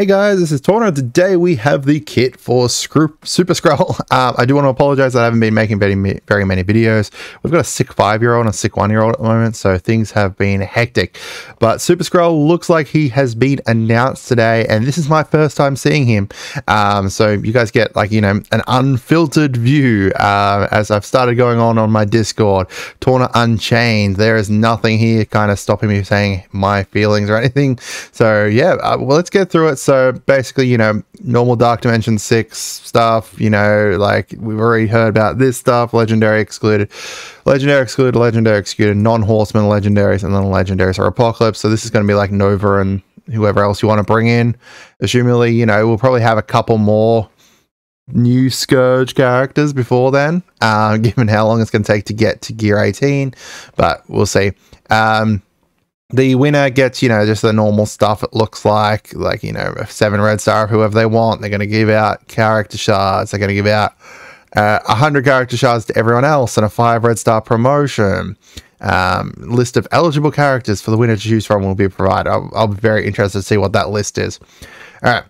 Hey guys, this is Tauna. Today we have the kit for Super Skrull. I do want to apologize that I haven't been making very many videos. We've got a sick 5-year-old and a sick 1-year-old at the moment, so things have been hectic. But Super Skrull looks like he has been announced today, and this is my first time seeing him. So you guys get, like, you know, an unfiltered view as I've started going on my Discord. Tauna Unchained. There is nothing here kind of stopping me saying my feelings or anything. So yeah, well, let's get through it. So basically, you know, normal Dark Dimension 6 stuff, you know, like we've already heard about this stuff, legendary excluded, legendary excluded, legendary excluded, non-horseman legendaries, and then legendaries or Apocalypse. So this is going to be like Nova and whoever else you want to bring in. Assumingly, you know, we'll probably have a couple more new Scourge characters before then, given how long it's going to take to get to Gear 18, but we'll see. The winner gets, you know, just the normal stuff, it looks like, you know, 7 red star, whoever they want. They're going to give out character shards. They're going to give out 100 character shards to everyone else and a 5 red star promotion. List of eligible characters for the winner to choose from will be provided. I'll be very interested to see what that list is. All right.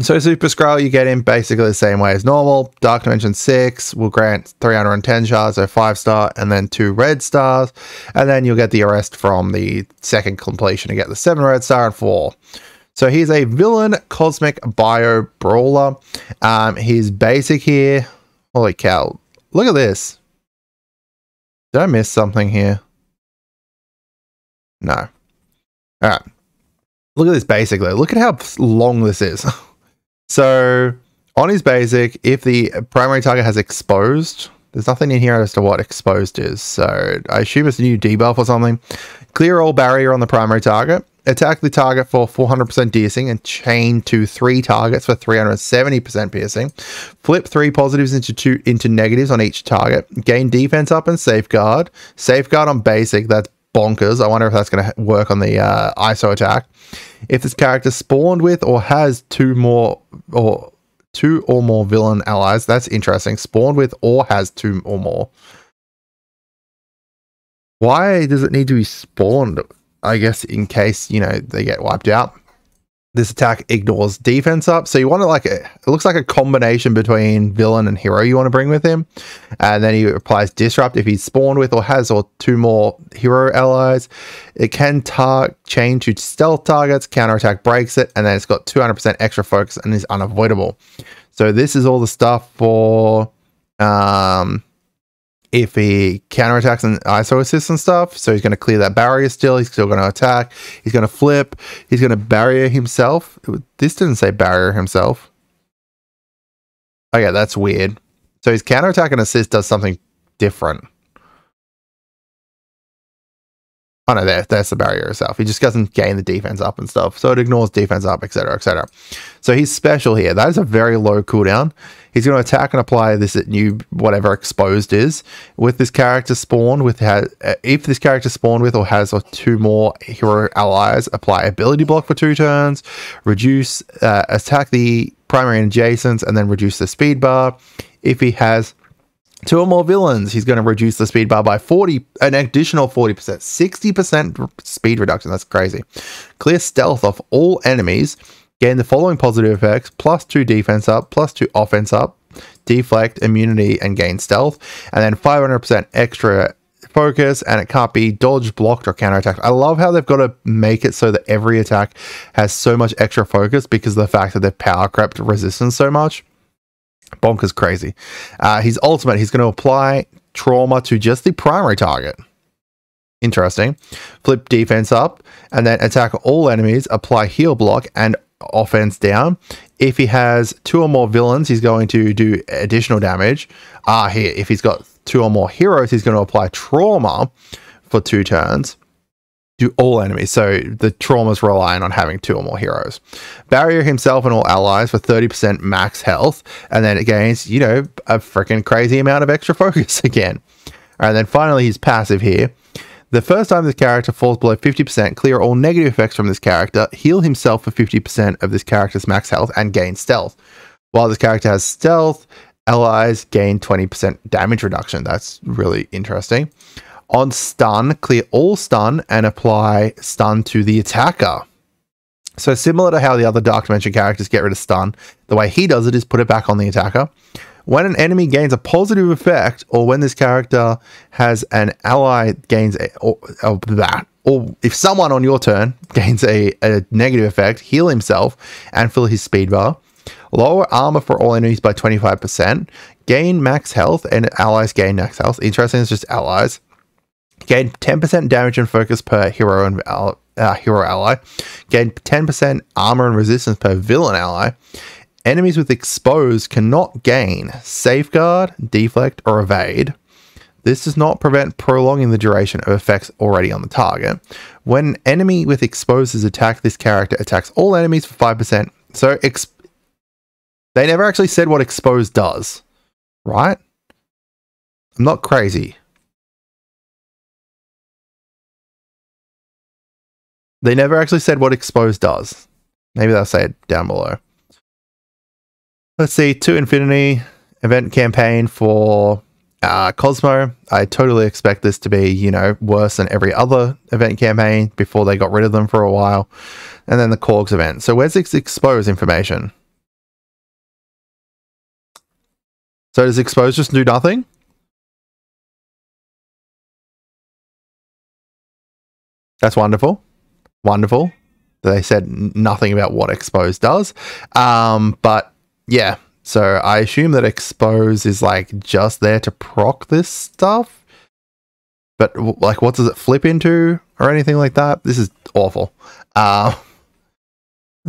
So Super Skrull, you get him basically the same way as normal. Dark Dimension 6 will grant 310 shards, so 5-star, and then 2 red stars. And then you'll get the arrest from the second completion to get the 7 red star and 4. So he's a villain cosmic bio brawler. He's basic here. Holy cow. Look at this. Did I miss something here? No. All right. Look at this basically. Look at how long this is. So on his basic, if the primary target has exposed, there's nothing in here as to what exposed is. So I assume it's a new debuff or something. Clear all barrier on the primary target. Attack the target for 400% piercing and chain to 3 targets for 370% piercing. Flip 3 positives into negatives on each target. Gain defense up and safeguard. Safeguard on basic, that's bonkers. I wonder if that's going to work on the ISO attack. If this character spawned with or has two or more villain allies, that's interesting. Spawned with or has 2 or more. Why does it need to be spawned? I guess in case, you know, they get wiped out. This attack ignores defense up. So you want to, like, it looks like a combination between villain and hero you want to bring with him. And then he applies disrupt if he's spawned with or has or 2 more hero allies. It can chain to stealth targets, counterattack breaks it, and then it's got 200% extra focus and is unavoidable. So this is all the stuff for if he counterattacks and ISO assists and stuff. So he's going to clear that barrier still. He's still going to attack. He's going to flip. He's going to barrier himself. This didn't say barrier himself. Okay, that's weird. So his counterattack and assist does something different. Oh no, that's the barrier itself. He just doesn't gain the defense up and stuff. So it ignores defense up, etc., etc. So he's special here. That is a very low cooldown. He's going to attack and apply this at new whatever exposed is. With this character spawned with, if this character spawned with or has 2 more hero allies, apply ability block for 2 turns. Reduce attack the primary and adjacents, and then reduce the speed bar. If he has 2 or more villains, he's going to reduce the speed bar by 40, an additional 40%, 60% speed reduction. That's crazy. Clear stealth off all enemies. Gain the following positive effects: plus 2 defense up, plus 2 offense up, deflect, immunity, and gain stealth. And then 500% extra focus, and it can't be dodged, blocked, or counterattacked. I love how they've got to make it so that every attack has so much extra focus because of the fact that they've power crept resistance so much. Bonkers crazy. His ultimate, he's going to apply trauma to just the primary target. Interesting. Flip defense up and then attack all enemies, apply heal block and offense down. If he has 2 or more villains, he's going to do additional damage. Here, if he's got 2 or more heroes, he's going to apply trauma for 2 turns. Do all enemies, so the trauma's relying on having 2 or more heroes. Barrier himself and all allies for 30% max health, and then it gains, you know, a freaking crazy amount of extra focus again. And then finally, his passive here. The first time this character falls below 50%, clear all negative effects from this character, heal himself for 50% of this character's max health, and gain stealth. While this character has stealth, allies gain 20% damage reduction. That's really interesting. On stun, clear all stun and apply stun to the attacker. So similar to how the other Dark Dimension characters get rid of stun, the way he does it is put it back on the attacker. When an enemy gains a positive effect, or when this character has an ally gains or if someone on your turn gains a negative effect, heal himself and fill his speed bar. Lower armor for all enemies by 25%. Gain max health, and allies gain max health. Interesting, it's just allies. Gain 10% damage and focus per hero and hero ally. Gain 10% armor and resistance per villain ally. Enemies with expose cannot gain safeguard, deflect, or evade. This does not prevent prolonging the duration of effects already on the target. When an enemy with expose is attacked, this character attacks all enemies for 5%. So they never actually said what expose does, right? I'm not crazy. They never actually said what expose does. Maybe they'll say it down below. Let's see, to infinity event campaign for Cosmo. I totally expect this to be, you know, worse than every other event campaign before they got rid of them for a while. And then the Korg's event. So where's this expose information? So does expose just do nothing? That's wonderful. Wonderful. They said nothing about what expose does. But yeah, so I assume that expose is like just there to proc this stuff, but like what does it flip into or anything like that? This is awful. This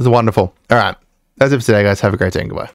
is wonderful. All right, that's it for today, guys. Have a great day and goodbye.